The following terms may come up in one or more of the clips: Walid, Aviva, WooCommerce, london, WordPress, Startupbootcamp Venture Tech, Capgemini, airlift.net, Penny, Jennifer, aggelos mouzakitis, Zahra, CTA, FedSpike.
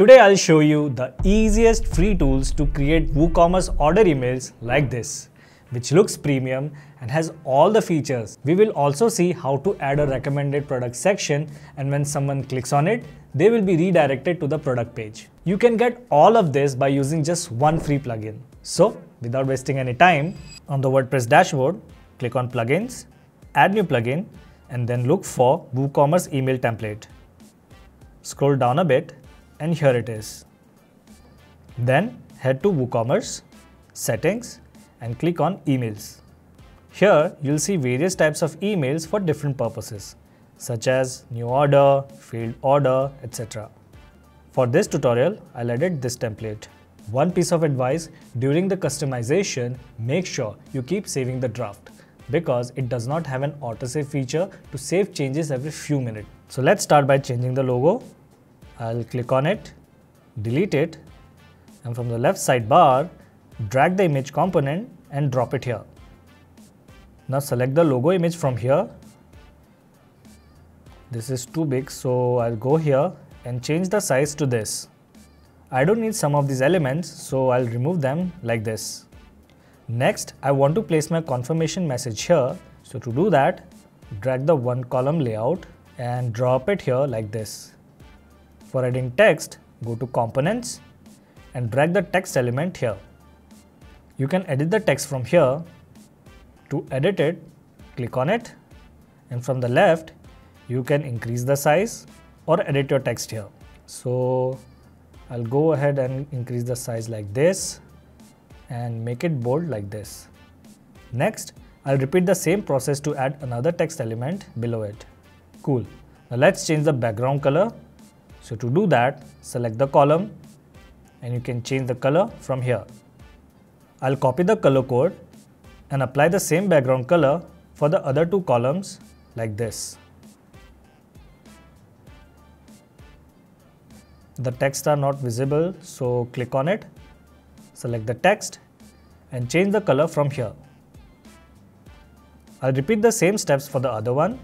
Today I'll show you the easiest free tools to create WooCommerce order emails like this, which looks premium and has all the features. We will also see how to add a recommended product section, and when someone clicks on it, they will be redirected to the product page. You can get all of this by using just one free plugin. So without wasting any time, on the WordPress dashboard, click on Plugins, Add New Plugin, and then look for WooCommerce Email Template. Scroll down a bit, and here it is. Then head to WooCommerce, Settings, and click on Emails. Here you'll see various types of emails for different purposes, such as new order, failed order, etc. For this tutorial, I'll edit this template. One piece of advice: during the customization, make sure you keep saving the draft, because it does not have an autosave feature to save changes every few minutes. So let's start by changing the logo. I'll click on it, delete it, and from the left sidebar, drag the image component and drop it here. Now select the logo image from here. This is too big, so I'll go here and change the size to this. I don't need some of these elements, so I'll remove them like this. Next, I want to place my confirmation message here. So to do that, drag the one column layout and drop it here like this. For adding text, go to Components and drag the text element here. You can edit the text from here. To edit it, click on it, and from the left, you can increase the size or edit your text here. So I'll go ahead and increase the size like this and make it bold like this. Next, I'll repeat the same process to add another text element below it. Cool. Now let's change the background color. So to do that, select the column and you can change the color from here. I'll copy the color code and apply the same background color for the other two columns like this. The texts are not visible, so click on it, select the text and change the color from here. I'll repeat the same steps for the other one.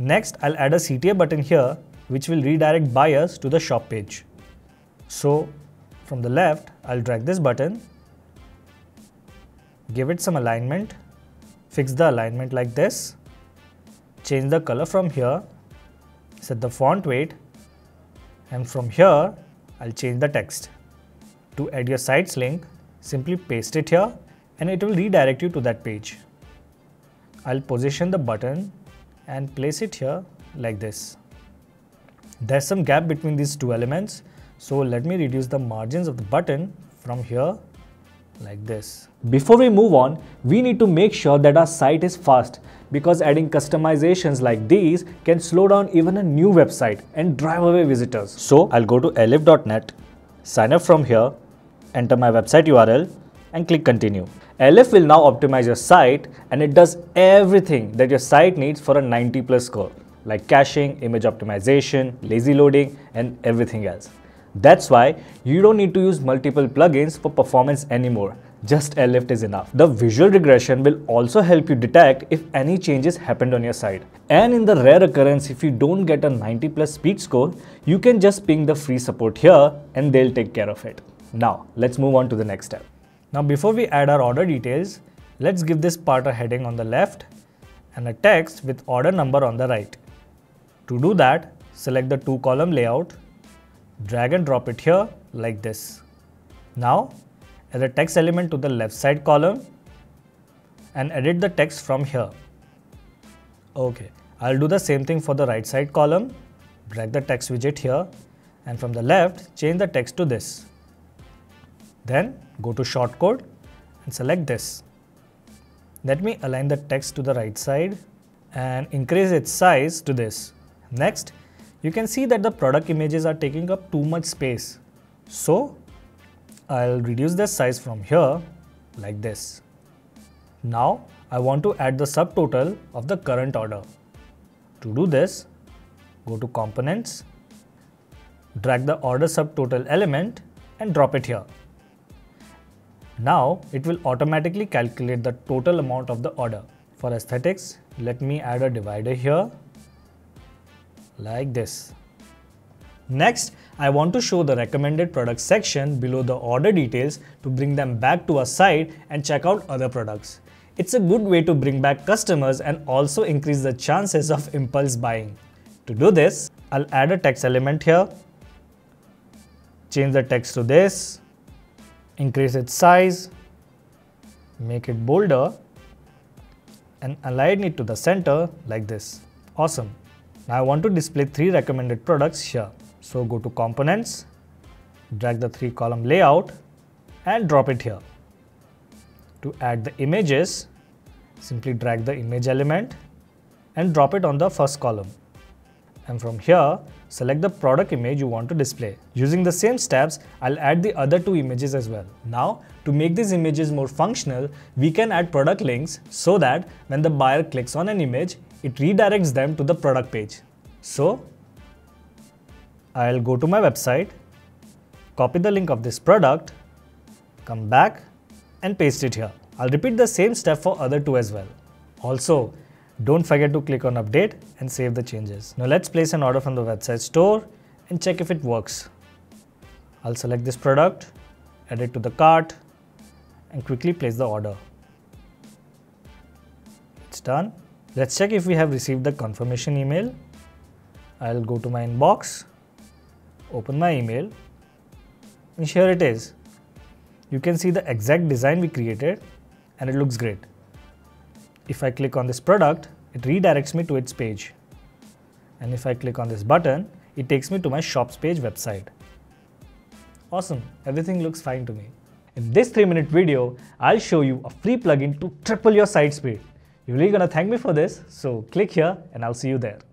Next, I'll add a CTA button here, which will redirect buyers to the shop page. So from the left, I'll drag this button, give it some alignment, fix the alignment like this, change the color from here, set the font weight, and from here, I'll change the text. To add your site's link, simply paste it here and it will redirect you to that page. I'll position the button and place it here like this. There's some gap between these two elements, so let me reduce the margins of the button from here like this. Before we move on, we need to make sure that our site is fast, because adding customizations like these can slow down even a new website and drive away visitors. So I'll go to airlift.net, sign up from here, enter my website URL and click continue. Airlift will now optimize your site and it does everything that your site needs for a 90+ score, like caching, image optimization, lazy loading and everything else. That's why you don't need to use multiple plugins for performance anymore. Just Airlift is enough. The visual regression will also help you detect if any changes happened on your site. And in the rare occurrence if you don't get a 90+ speed score, you can just ping the free support here and they'll take care of it. Now let's move on to the next step. Now before we add our order details, let's give this part a heading on the left and a text with order number on the right. To do that, select the two column layout, drag and drop it here like this. Now add a text element to the left side column and edit the text from here. Okay, I'll do the same thing for the right side column, drag the text widget here and from the left change the text to this. Then go to shortcode and select this. Let me align the text to the right side and increase its size to this. Next, you can see that the product images are taking up too much space. So I'll reduce the size from here like this. Now I want to add the subtotal of the current order. To do this, go to Components, drag the order subtotal element and drop it here. Now it will automatically calculate the total amount of the order. For aesthetics, let me add a divider here like this. Next, I want to show the recommended products section below the order details to bring them back to our site and check out other products. It's a good way to bring back customers and also increase the chances of impulse buying. To do this, I'll add a text element here, change the text to this, increase its size, make it bolder, and align it to the center like this. Awesome. Now I want to display 3 recommended products here. So go to Components, drag the 3-column layout and drop it here. To add the images, simply drag the image element and drop it on the first column. And from here, select the product image you want to display. Using the same steps, I'll add the other 2 images as well. Now, to make these images more functional, we can add product links so that when the buyer clicks on an image, it redirects them to the product page. So, I'll go to my website, copy the link of this product, come back and paste it here. I'll repeat the same step for other 2 as well. Also, don't forget to click on update and save the changes. Now let's place an order from the website store and check if it works. I'll select this product, add it to the cart and quickly place the order. It's done. Let's check if we have received the confirmation email. I'll go to my inbox, open my email and here it is. You can see the exact design we created and it looks great. If I click on this product, it redirects me to its page. And if I click on this button, it takes me to my shop's page website. Awesome, everything looks fine to me. In this 3-minute video, I'll show you a free plugin to triple your site speed. You're really gonna thank me for this, so click here and I'll see you there.